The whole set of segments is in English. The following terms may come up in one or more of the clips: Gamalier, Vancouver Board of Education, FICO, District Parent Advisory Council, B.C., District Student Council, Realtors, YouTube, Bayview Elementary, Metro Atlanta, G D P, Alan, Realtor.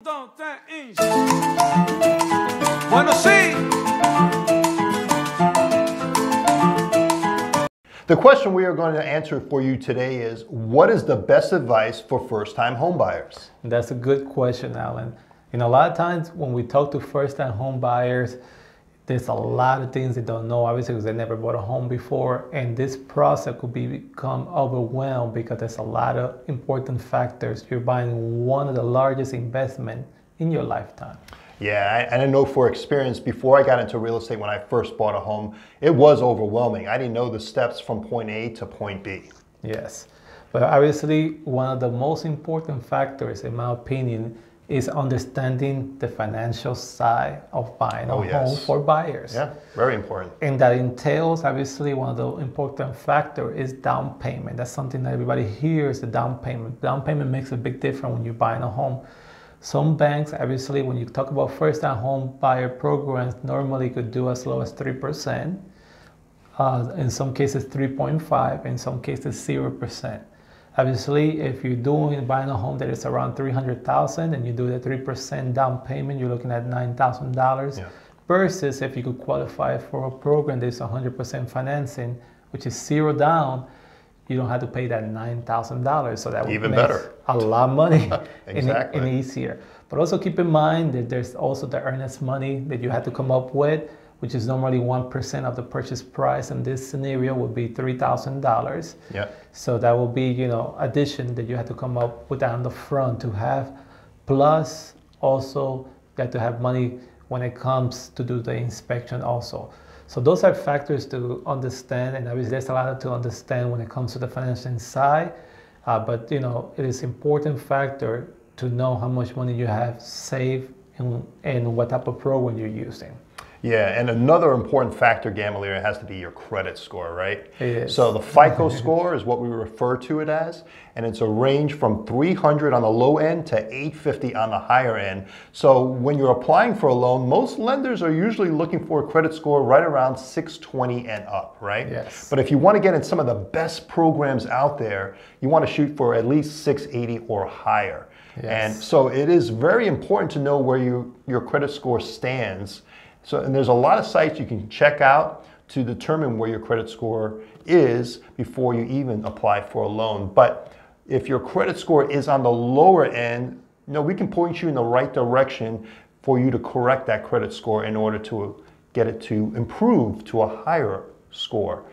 The question we are going to answer for you today is, what is the best advice for first-time homebuyers? That's a good question, Alan. You know, a lot of times when we talk to first-time homebuyers, there's a lot of things they don't know, obviously, because they never bought a home before, and this process could become overwhelmed because there's a lot of important factors. You're buying one of the largest investments in your lifetime. Yeah, and I know for experience, before I got into real estate, when I first bought a home, it was overwhelming. I didn't know the steps from point A to point B. Yes, but obviously one of the most important factors, in my opinion, is understanding the financial side of buying a home for buyers. Yeah, very important. And that entails, obviously, one of the important factors is down payment. That's something that everybody hears, the down payment. Down payment makes a big difference when you're buying a home. Some banks, obviously, when you talk about first-time home buyer programs, normally could do as low as 3%, in some cases 3.5%, in some cases 0%. Obviously, if you're buying a home that is around $300,000 and you do the 3% down payment, you're looking at $9,000. Yeah. Versus if you could qualify for a program that's 100% financing, which is zero down, you don't have to pay that $9,000. So that would even better. A lot of money. Exactly. And easier. But also keep in mind that there's also the earnest money that you have to come up with, which is normally 1% of the purchase price. And this scenario would be $3,000. Yeah. So that will be, you know, addition that you have to come up with on the front to have. Plus also you have to have money when it comes to do the inspection also. So those are factors to understand, and obviously there's a lot to understand when it comes to the financing side, but you know, it is important factor to know how much money you have saved and what type of program you're using. Yeah, and another important factor, Gamalier, has to be your credit score, right? It is. So the FICO score is what we refer to it as, and it's a range from 300 on the low end to 850 on the higher end. So when you're applying for a loan, most lenders are usually looking for a credit score right around 620 and up, right? Yes. But if you want to get in some of the best programs out there, you want to shoot for at least 680 or higher. Yes. And so it is very important to know where your credit score stands. So, and there's a lot of sites you can check out to determine where your credit score is before you even apply for a loan. But if your credit score is on the lower end, you know, we can point you in the right direction for you to correct that credit score in order to get it to improve to a higher score.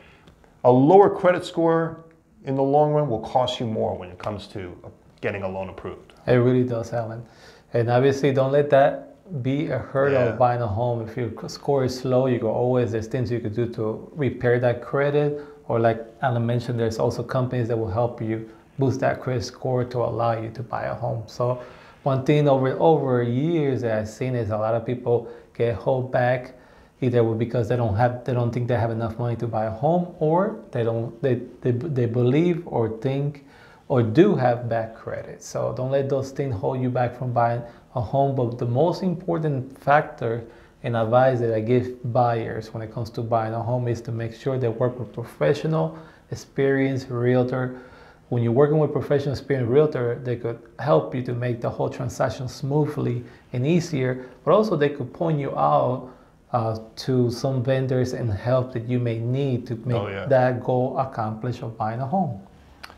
A lower credit score in the long run will cost you more when it comes to getting a loan approved. It really does, Alan. And obviously don't let that be a hurdle of buying a home. If your score is low, you go always, there's things you could do to repair that credit, or like Alan mentioned, there's also companies that will help you boost that credit score to allow you to buy a home. So one thing over years that I've seen is a lot of people get held back, either because they don't think they have enough money to buy a home, or they believe or think or do have bad credit. So don't let those things hold you back from buying a home. But the most important factor and advice that I give buyers when it comes to buying a home is to make sure they work with professional, experienced realtor. When you're working with professional, experienced realtor, they could help you to make the whole transaction smoothly and easier, but also they could point you out to some vendors and help that you may need to make that goal accomplished of buying a home.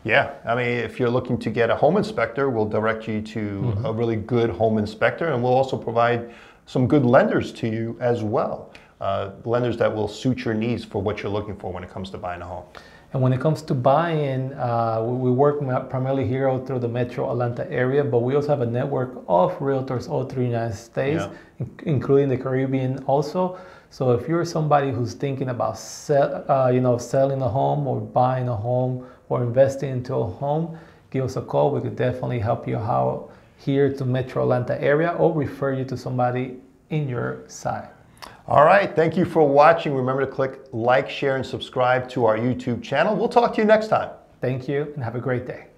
Yeah, I mean, if you're looking to get a home inspector, we'll direct you to a really good home inspector, and we'll also provide some good lenders to you as well. Lenders that will suit your needs for what you're looking for when it comes to buying a home. And when it comes to buying, we work primarily here all through the Metro Atlanta area, but we also have a network of realtors all through the United States, including the Caribbean also. So if you're somebody who's thinking about selling a home or buying a home or investing into a home, give us a call. We could definitely help you out here to Metro Atlanta area, or refer you to somebody in your side. All right, thank you for watching. Remember to click like, share, and subscribe to our YouTube channel. We'll talk to you next time. Thank you, and have a great day.